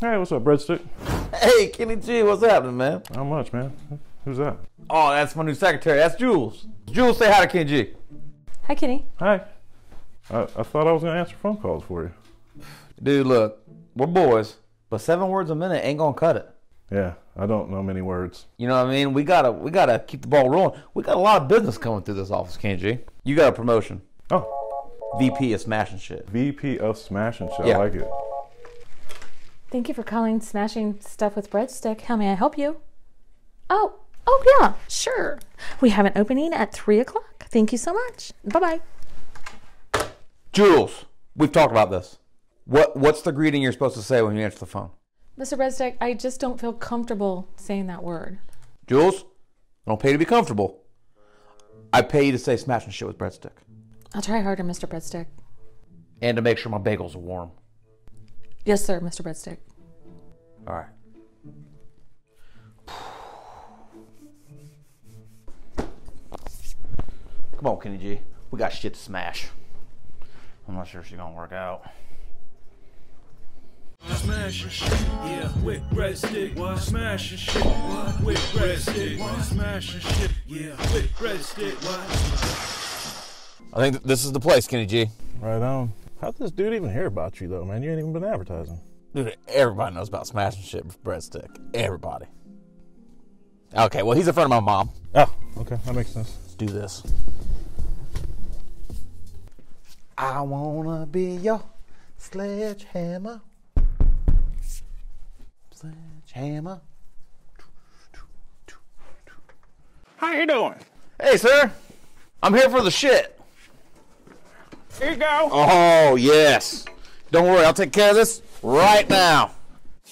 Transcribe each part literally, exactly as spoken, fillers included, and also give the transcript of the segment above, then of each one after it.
Hey, what's up, Breadstick? Hey, Kenny G, what's happening, man? How much, man? Who's that? Oh, that's my new secretary. That's Jules. Jules, say hi to Kenny G. Hi, Kenny. Hi. I, I thought I was going to answer phone calls for you. Dude, look, we're boys, but seven words a minute ain't going to cut it. Yeah, I don't know many words. You know what I mean? We gotta, we gotta keep the ball rolling. We got a lot of business coming through this office, Kenny G. You got a promotion. Oh. V P of Smashing Shit. V P of Smashing Shit. Yeah. I like it. Thank you for calling Smashing Stuff with Breadstick. How may I help you? Oh, oh yeah, sure. We have an opening at three o'clock. Thank you so much. Bye-bye. Jules, we've talked about this. What, what's the greeting you're supposed to say when you answer the phone? Mister Breadstick, I just don't feel comfortable saying that word. Jules, I don't pay you to be comfortable. I pay you to say Smashing Shit with Breadstick. I'll try harder, Mister Breadstick. And to make sure my bagels are warm. Yes, sir, Mister Breadstick. All right. Come on, Kenny G. We got shit to smash. I'm not sure if she's gonna work out. Smash your shit, yeah, with Breadstick. What? Smash your shit, what? With Breadstick. What? Smash your shit, yeah, with Breadstick. What? I think th this is the place, Kenny G. Right on. How'd this dude even hear about you, though, man? You ain't even been advertising. Dude, everybody knows about Smashing Shit with Breadstick. Everybody. Okay, well, he's a friend of my mom. Oh, okay. That makes sense. Let's do this. I wanna be your sledgehammer. Sledgehammer. How you doing? Hey, sir. I'm here for the shit. Here you go. Oh, yes. Don't worry, I'll take care of this right now.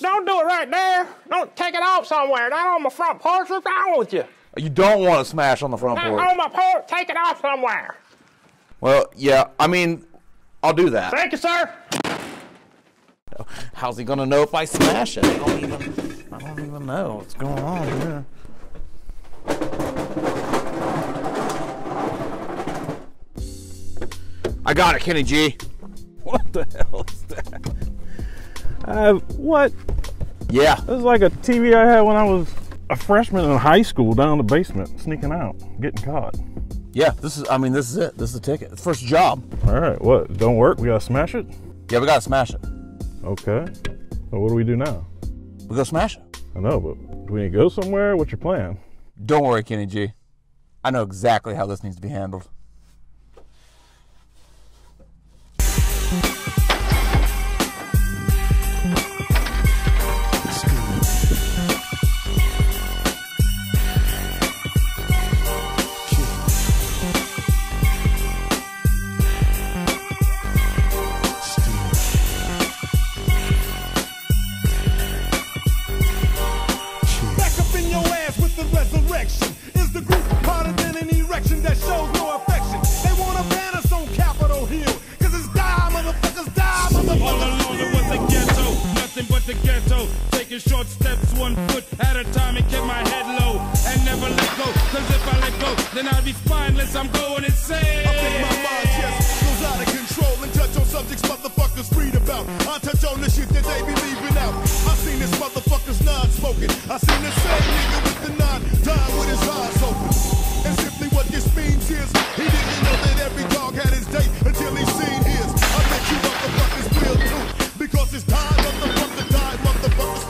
Don't do it right there. Don't take it off somewhere. Not on my front porch. What's wrong with you? You don't want to smash on the front Not porch. Not on my porch. Take it off somewhere. Well, yeah, I mean, I'll do that. Thank you, sir. How's he going to know if I smash it? I don't even, I don't even know what's going on here. I got it, Kenny G. What the hell is that? Uh, what? Yeah. This is like a T V I had when I was a freshman in high school down in the basement, sneaking out, getting caught. Yeah, this is, I mean, this is it. This is the ticket. It's first job. All right, what? Don't work? We got to smash it? Yeah, we got to smash it. Okay. Well, what do we do now? We go smash it. I know, but do we need to go somewhere? What's your plan? Don't worry, Kenny G. I know exactly how this needs to be handled. Short steps, one foot at a time, and kept my head low and never let go. Cause if I let go, then I'll be spineless. I'm going insane. I think my mind, yes, goes out of control and touch on subjects motherfuckers read about. I touch on the shit that they be leaving out. I seen this motherfucker's non-spoken. I seen the same nigga with the non die with his eyes open. And simply what this means is he didn't know that every dog had his day until he seen his. I bet you motherfuckers will too, because it's time motherfucker die, motherfuckers.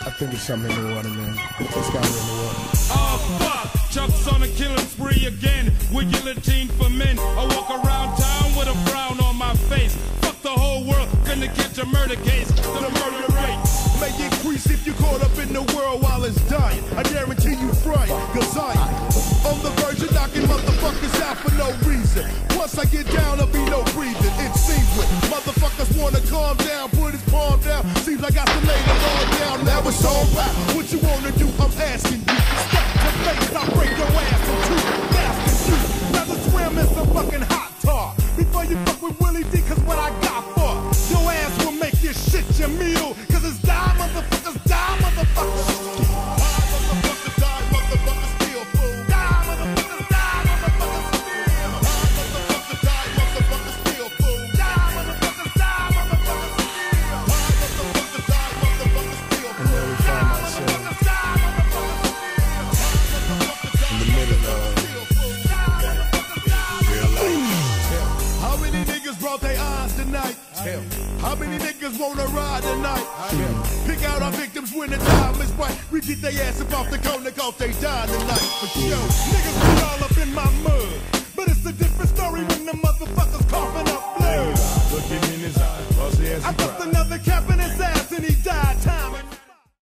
I think there's something in the water, man. It's got to be in the water. Oh, fuck. Chuck's on a killing spree again with guillotine for men. I walk around town with a frown on my face. Fuck the whole world. Gonna catch a murder case to the murder rate. May increase if you caught up in the world while it's dying. I guarantee you fried, cause I on the verge of knocking motherfuckers out for no reason. Once I get down, there'll be no breathing. It seems when motherfuckers want to calm down, put his palm down. Seems like I still lay the law down. Now it's all right. What you want to do, I'm asking you. Stop the face, I'll break your ass in two. Fast and shoot. Rather swim in some fucking hot tar before you fuck with Willie D, cause Hell. How many niggas wanna ride tonight? Hell. Pick out our victims when the time is right. We get their ass up off the corner cause they die tonight. For sure. Niggas be all up in my mud. But it's a different story when the motherfuckers coughing up blood. Look him in his eyes. I popped another cap in his ass and he died. Time